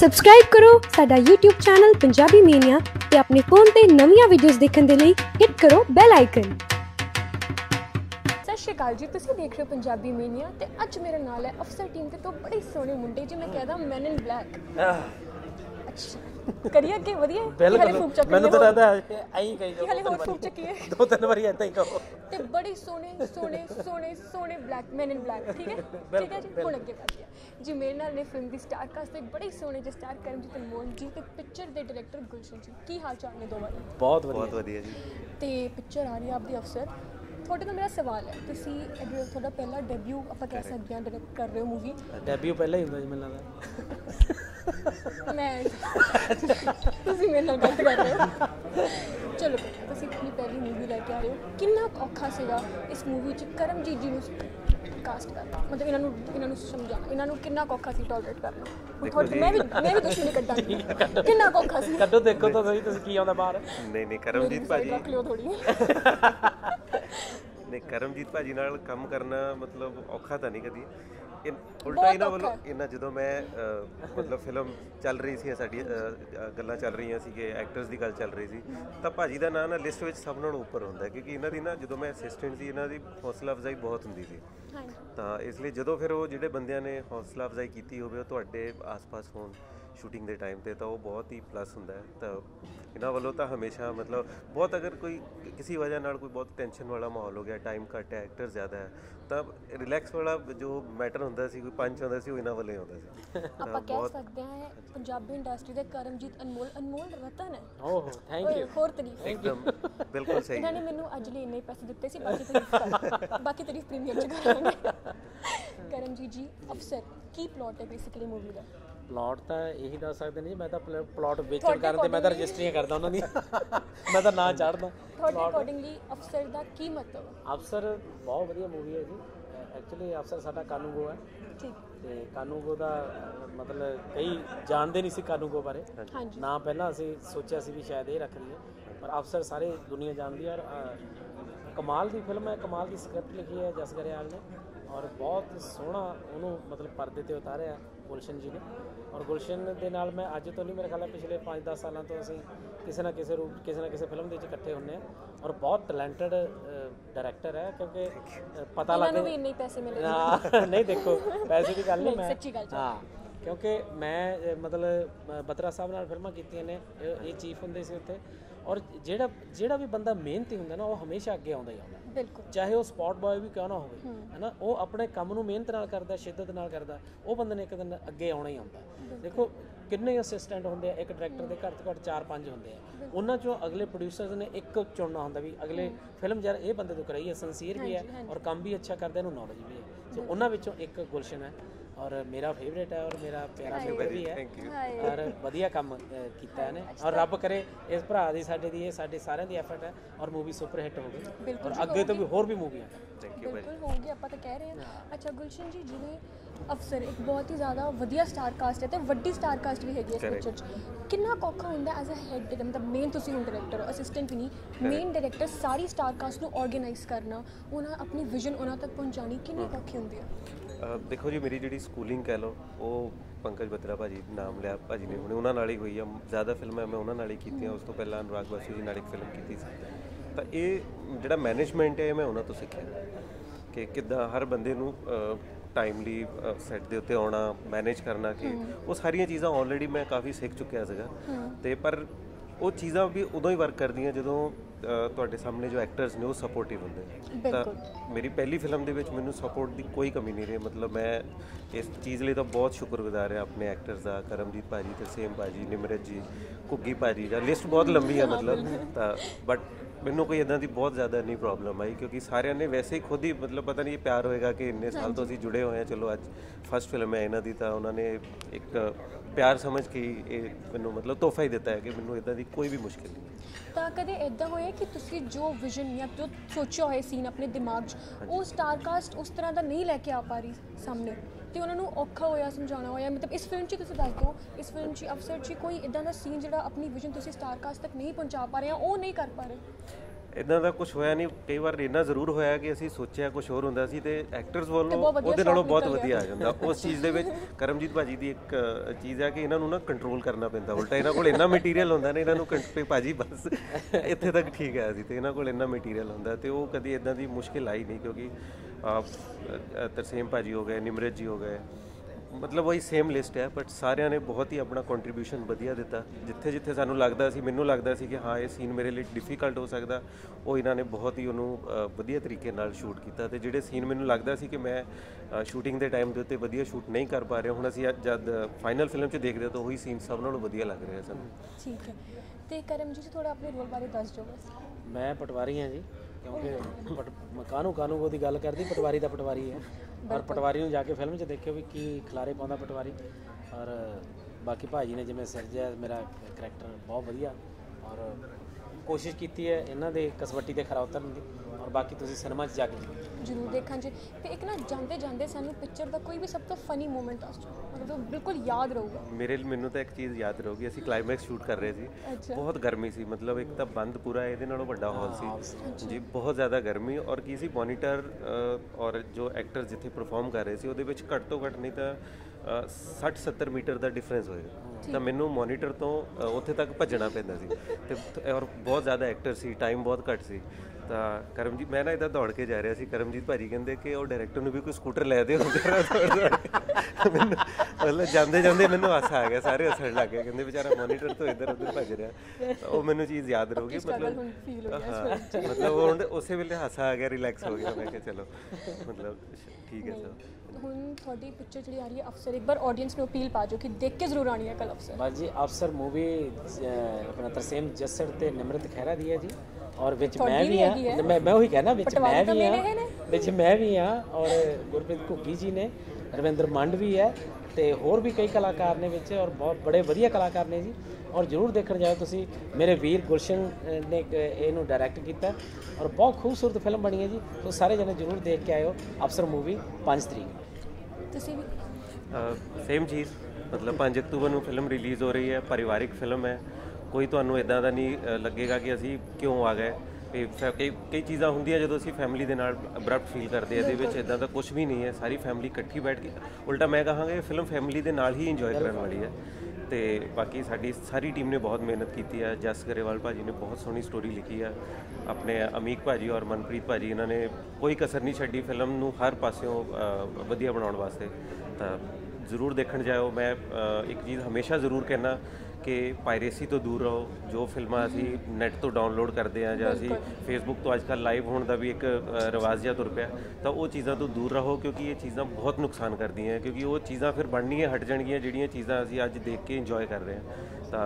Subscribe करो साडा YouTube channel Punjabi mania ते अपने फोन ते नवीं वीडियोस देखने के लिए हिट करो बैल आइकन। सत श्रीकाल जी, तुसी देख रहे हो पंजाबी मीनिया ते अज मेरा नाल है अफसर टीम ते तो बड़े सोहने मुंडे जी मैं कहदा मैन इन ब्लैक। अच्छा करिए के वधिया है मैंने तो लगदा है आई कही जाओ हाले फूक चुकी है दो तीन बारी ऐसा ही कहो ते बड़े सोहने सोहने सोहने सोहने ब्लैक मैन इन ब्लैक। ठीक है जी, हुण अगे करदे हां जी। मेरे नाल ने फिल्म दी स्टार कास्ट ते बड़े सोहने जे स्टार करमजीत अनमोल जी ते पिक्चर दे डायरेक्टर गुलशन जी। की हाल चाल ने दोबारा? बहुत वधिया जी। ते पिक्चर आ रही है आपदी अफसर। थोड़े तो मेरा सवाल है, ਤੁਸੀਂ ਇਹ ਤੁਹਾਡਾ ਪਹਿਲਾ ਡੈਬਿਊ ਆਪਾਂ ਕਹਿ ਸਕਦੇ ਹਾਂ ਡਾਇਰੈਕਟ ਕਰ ਰਹੇ ਹੋ ਮੂਵੀ? ਡੈਬਿਊ ਪਹਿਲਾ ਹੀ ਹੁੰਦਾ ਜੀ ਮੈਨੂੰ ਲੱਗਦਾ। ਮੈਂ ਤੁਸੀਂ ਮੇਰੇ ਨਾਲ ਗੱਲ ਕਰ ਰਹੇ ਹੋ। ਚਲੋ ਤੁਸੀਂ ਆਪਣੀ ਪਹਿਲੀ ਮੂਵੀ ਲੈ ਕੇ ਆ ਰਹੇ ਹੋ, ਕਿੰਨਾ ਔਖਾ ਸੀਗਾ ਇਸ ਮੂਵੀ 'ਚ ਕਰਮਜੀਤ ਜੀ ਨੂੰ ਕਾਸਟ ਕਰਨਾ? ਮਤਲਬ ਇਹਨਾਂ ਨੂੰ ਸਮਝਾਉਣਾ ਇਹਨਾਂ ਨੂੰ ਕਿੰਨਾ ਔਖਾ ਸੀ ਟੋਲਰੇਟ ਕਰਨਾ? ਤੁਹਾਡੇ ਮੈਂ ਵੀ ਕੁਝ ਨਹੀਂ ਕੱਢਾਂਗੀ ਕਿੰਨਾ ਔਖਾ ਸੀ ਕੱਢੋ ਦੇਖੋ ਤਾਂ ਸਹੀ ਤੁਸੀਂ ਕੀ ਆਉਂਦਾ ਬਾਹਰ। ਨਹੀਂ ਕਰਮਜੀਤ ਭਾਜੀ ਰੱਖ ਲਿਓ ਥੋੜੀ। नहीं करमजीत भाजी नाल काम करना मतलब औखा तो नहीं कभी उल्टा ही ना बोलो इन्ना जो मैं मतलब फिल्म चल रही थी साड़ी गल्लां चल रही सी एक्टर्स की गल चल रही थी तो भाजी का ना लिस्ट में सब नालों उपर होंदा है क्योंकि इन्हों की ना जो मैं असिस्टेंट सी इन्हों की हौसला अफजाई बहुत होंदी सी तो इसलिए जो फिर वो जिहड़े बंदियां ने हौसला अफजाई की होवे तुहाडे आस पास होण शूटिंग के टाइम पर तो वो बहुत ही प्लस होंदा है। तो इन्हों वालों तो हमेशा मतलब बहुत अगर कोई किसी वजह नाल कोई बहुत टेंशन वाला माहौल हो गया टाइम घट है एक्टर ज़्यादा है तब रिलैक्स वाला जो मैटर होंदा सी कोई पंच होंदा सी वो इन्हों वाले होंदा सी। आपां कह सकदे हां पंजाबी इंडस्ट्री दे करमजीत अनमोल अनमोल रतन है। ओहो थैंक यू होर तारीफ एकदम बिल्कुल सही। इन्होंने मैनूं अज लई इन्ने पैसे दित्ते सी बाकी तारीफ प्रीमियम च करांगे। करमजीत जी अफसर की प्लॉट है बेसिकली मूवी दा? प्लॉट तो यही दस सकते नहीं जी, मैं तो प्लॉट बेचन करते मैं तो रजिस्ट्रियाँ करता उन्होंने मैं तो ना चाढ़ता। अकॉर्डिंगली अफसर का की मतलब? अफसर बहुत वधिया मूवी है जी। एक्चुअली अफसर साडा कानूगो है ते कानूगो का मतलब कई जानते नहीं सी कानूगो बारे ना पहला असीं सोचा सी भी शायद ये रख लीए पर अफसर सारी दुनिया जानती है और कमाल की फिल्म है। कमाल की स्क्रिप्ट लिखी है जस ग्रेवाल ने और बहुत सोहना उन्होंने मतलब परदे पर उतारिया गुलशन जी ने। और गुलशन के नाल मैं अज तो नहीं मेरे ख्याल पिछले 5-10 सालों तो असीं किसी ना किसी फिल्म के इकट्ठे होंगे और बहुत टैलेंटेड डायरैक्टर है क्योंकि पता लगे हाँ नहीं देखो पैसे की गल नहीं मैं हाँ क्योंकि मैं मतलब बत्रा साहब नाल फिल्मां कीतियां ने ये चीफ होंदे सी उत्थे और जेड़ा जेड़ा भी बंदा मेहनती होंदा ना वो हमेशा अगे आउंदा ही आउंदा बिल्कुल चाहे वो स्पॉट बॉय भी क्यों ना होवे है ना वो अपने काम नूं मेहनत नाल करदा शिद्दत नाल करदा वो बंदे ने एक दिन अगे आउणा ही आउंदा। देखो किन्ने असिस्टेंट होंदे एक डायरैक्टर दे घट-घट 4-5 होंदे आ उन्हां चों अगले प्रोड्यूसर्स ने एक चुनना होंदा भी अगले फिल्म यार ये बंदे तो कराई है सिंसियर भी है और काम भी अच्छा करदा इहनूं नॉलेज भी है सो उन्हां विचों एक गुलशन है और मेरा फेवरेट है और मेरा प्यारा फेवरेट भी है और वधिया काम कीता है ने और रब करे इस भरा दी साडे दी साडे सारे दी एफर्ट है और मूवी सुपर हिट होगी और अगे तो भी होर भी मूवियां बिल्कुल होगी आप तो कह रहे हैं। अच्छा गुलशन जी जिवें अफसर एक बहुत ही ज़्यादा वधिया स्टार कास्ट है तो वड्डी स्टार कास्ट भी हैगी इस पिक्चर च किन्ना औखा होंदा एज अ हेड मतलब मेन तुसीं हुण डायरैक्टर हो असिस्टेंट भी नहीं मेन डायरैक्टर सारी स्टार कास्ट नूं ऑर्गेनाइज करना उन्हां अपनी विजन उन्हां तक पहुँचानी किन्नी औखी होंदी है? देखो जी मेरी जिहड़ी स्कूलिंग कह लो वो पंकज बत्रा भाजी नाम लिया भाजी ने हमने उन्होंने ही हुई है ज़्यादा फिल्में मैं उन्होंने की उस तो पहला अनुराग बासु जी ने एक फिल्म की तो ये जो मैनेजमेंट है मैं उन्होंने तो सीखा कि किदा हर बंदे नू टाइमली सैट के उत्ते आना मैनेज करना कि वो सारिया चीज़ा ऑलरेडी मैं काफ़ी सीख चुकिया तो पर वो चीज़ा भी उदों ही वर्क कर दी जो ਤੁਹਾਡੇ ਸਾਹਮਣੇ जो एक्टर्स ने वो सपोर्टिव होंगे तो मेरी पहली फिल्म के मैं सपोर्ट की कोई कमी नहीं रही मतलब मैं इस चीज़ लिए तो बहुत शुक्रगुजार है अपने एक्टर्स का करमजीत भाजी तरसेम भाजी निमरत जी घुग्गी भाजी का लिस्ट बहुत लंबी है मतलब तो बट मैनू कोई इदा की बहुत ज़्यादा नहीं प्रॉब्लम आई क्योंकि सारे ने वैसे ही खुद ही मतलब पता नहीं प्यार होएगा कि इन्ने साल तो असीं जुड़े हुए हैं चलो अज फर्स्ट फिल्म है इन्हों की तो उन्होंने एक प्यार समझ के मैनू मतलब तोहफा ही दिता है कि मैनू इदा की कोई भी मुश्किल नहीं। तो कदे इदा होया कि तुसीं जो विजन या जो सोचा होया सीन अपने दिमाग वो स्टारकास्ट उस तरह का नहीं लैके आ पा रही सामने तो उन्होंने औखा होया समझाना होया मतलब इस फिल्म तुसीं दस दो इस फिल्म च अफसर च कोई इदा का सीन जिहड़ा अपनी विजन तुसीं स्टारकास्ट तक नहीं पहुँचा पा रहे हो वो नहीं कर पा रहे? इदां दा कुछ होया नहीं। कई बार इन्ना जरूर होया कि असीं सोचिया कुछ होर हुंदा सी ते एक्टर्स वालों उहदे नालों बहुत वधिया आ जांदा। उस चीज़ दे विच करमजीत भाजी दी एक चीज़ है कि इन्हां नूं ना कंट्रोल करना पैंदा। उल्टा इन्हां कोल इन्ना मटीरियल हुंदा ना, इन्हां नूं कंट्रोल भाजी बस इत्थे तक ठीक है जी, ते इन्हां कोल इन्ना मटीरियल हुंदा ते ओह कदी इदां दी मुश्किल आई नहीं। क्योंकि तरसेम भाजी हो गए, निमरत जी हो गए, मतलब वही सेम लिस्ट है, बट सारे ने बहुत ही अपना कॉन्ट्रीब्यूशन वधिया दिता। जिथे जिथे सानू लगता सी, मैनू लगता सी कि हाँ ये सीन मेरे लिए डिफिकल्ट हो सकता, वो इन्होंने बहुत ही उन्होंने वधिया तरीके नाल शूट किया। तो जोड़े सीन मैनू लगता सी कि मैं शूटिंग के टाइम के उत्ते वधिया शूट नहीं कर पा रहे, हुण असीं जद फाइनल फिल्म च देखदे तां वही सीन सब नालों वधिया लग रहा है सानू। ठीक है, तो करमजीत जी थोड़ा अपने रोल बारे दस दो। मैं पटवारी हाँ जी, क्योंकि कानू कानू वो गल करती पटवारी का पटवारी है, और पटवारी में जाके फिल्म देखियो भी की खिलारे पाँदा पटवारी। और बाकी भाजी ने जिमें सिरजा मेरा करैक्टर बहुत वधिया, और कोशिश की है इन्हों के कसबट्टी के खरा उतरन की। और बाकी तुसीं सिनेमा जाके जरूर देखा जी। तो एक ना जाते जाते सानू पिक्चर का कोई भी सब तो फनी मूमेंट दस दो, मतलब बिल्कुल याद रहूगा। मेरे मैनू तो एक चीज़ याद रहूगी, असीं क्लाइमैक्स शूट कर रहे थे, बहुत गर्मी सी, मतलब एक तो बंद पूरा ये बड़ा हॉल सी जी, बहुत ज़्यादा गर्मी। और किसी मॉनीटर और जो एक्टर जिथे परफॉर्म कर रहे थे वो घट तो घट नहीं तो 60-70 मीटर का डिफरेंस होएगा। तो मैनू मॉनीटर तो उत्थे तक भजना पैंदा सी, और बहुत ज़्यादा एक्टर सी, टाइम बहुत घट सी। तो करमजीत मैं ना इधर दौड़ के जा रहा सी, करमजीत भाजी कहते कि वो डायरैक्टर ने भी कोई स्कूटर लै दे, मतलब जाते जाते मैं हासा आ गया, सारे हसन लग गए, कहते बेचारा मोनीटर तो इधर उधर भज रहा। तो मैं चीज़ याद रहूगी, मतलब हाँ, मतलब हम उस वे हासा आ गया, रिलैक्स हो गया, मैं चलो मतलब ठीक है। हुण थोड़ी पिक्चर जी आ रही है अफसर, एक बार ऑडियंस में अपील पा जो कि देख के जरूर आनी है कल अफसर। बस जी अफसर मूवी अपना तरसेम जस्सर ते निमरत खैरा दी है जी, और विच मैं भी हाँ, मैं वही कहना विच मैं भी हाँ, और गुरप्रीत घुग्गी जी ने, रविंद्र मंड भी है, तो होर भी कई कलाकार ने विच, और बहुत बड़े वधिया कलाकार ने जी। और जरूर देखने जाओ तुसी। मेरे वीर गुलशन ने इनू डायरैक्ट किया और बहुत खूबसूरत फिल्म बनी है जी, तो सारे जने जरूर देख के आयो अफसर मूवी 5 तरीक। तुसी भी सेम चीज़, मतलब 5 अक्तूबर को फिल्म रिलीज़ हो रही है, पारिवारिक फिल्म है, कोई तुहानू इदां दा नहीं लगेगा कि असी क्यों आ गए। कई चीज़ा होंदियां जो असीं फैमिली दे नाल अब्रप्ट फील करते हैं, इहदे विच इदां दा कुछ भी नहीं है, सारी फैमिली इकट्ठी बैठ के, उल्टा मैं कहांगा ये फिल्म फैमिली दे नाल ही इंजॉय करन वाली है। तो बाकी साड़ी सारी टीम ने बहुत मेहनत की है, जस ग्रेवाल भाजी ने बहुत सोहनी स्टोरी लिखी है, अपने अमीक भाजी और मनप्रीत भाजी इन्होंने कोई कसर नहीं छड्डी फिल्म नूं हर पासों वधिया बनाउण वास्ते। तो जरूर देखण जाओ। मैं एक चीज़ हमेशा जरूर कहना कि पायरेसी तो दूर रहो, जो फिल्म असी नैट तो डाउनलोड करते हैं या असी फेसबुक तो अजकल लाइव होने का भी एक रिवाज जिहा तुर पिया, तो वो चीज़ों तो दूर रहो, क्योंकि ये चीज़ा बहुत नुकसान कर दी हैं, क्योंकि वो चीज़ा फिर बननियां हट जाएंगियां जिहड़ियां चीज़ा असी अज देख के इंजॉय कर रहे हैं। तो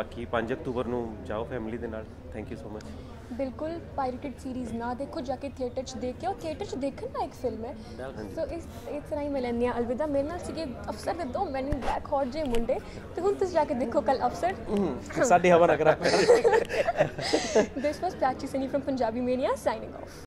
बाकी 5 अक्तूबर नूं जाओ फैमिली दे नाल। Thank you so much. बिल्कुल पायरेटेड सीरीज़ ना देखो, जाके थिएटर च देख के, और थिएटर च देखन ना एक फिल्म है। सो इस तरह ही मिलनियाँ अलविदा। मेरे नाल सीगे अफसर दे दो मैन इन ब्लैक हॉट जे मुंडे, तो हुण तुसीं जाके देखो कल अफसर साडी हवा ना करा। This was Prachi Saini from Punjabi mania signing of.